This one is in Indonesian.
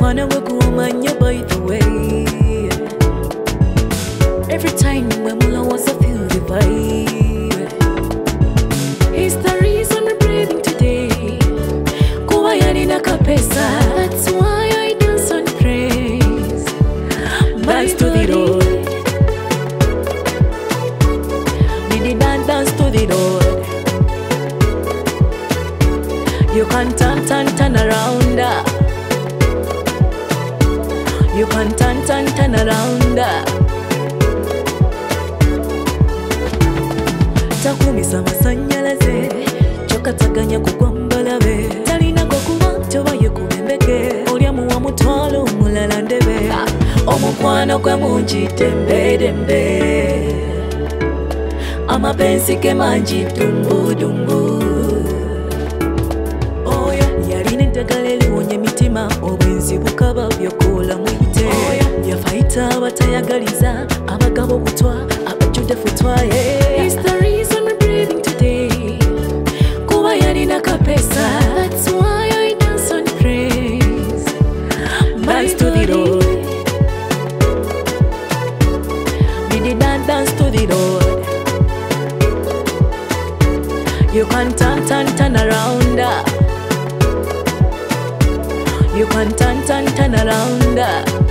Wanna work woman, you by the way. Every time when Mula was a feel the vibe. It's the reason I'm breathing today. Kuwayani na kapesa. That's why I dance on praise. Dance to the road. Did not dance to the road. You can turn around. You can turn around. Takumisa masanyalaze chokataganya kukwambalabe talina kokuba toba yukumembeke olyamuwa mutwalo mulala ndebe omukwano gwe mungi tembe amapensi ke mangi dumbu oya yalina entagala liwonya emitima obwenzi bukaba byokula Batayagaliza, abagabo kutwa, abajude futwa, yeah. It's the reason we're breathing today. Kuwayani na kapesa. That's why I dance on praise. Dance to the road. We did not dance to the road. You can turn around. You can turn around.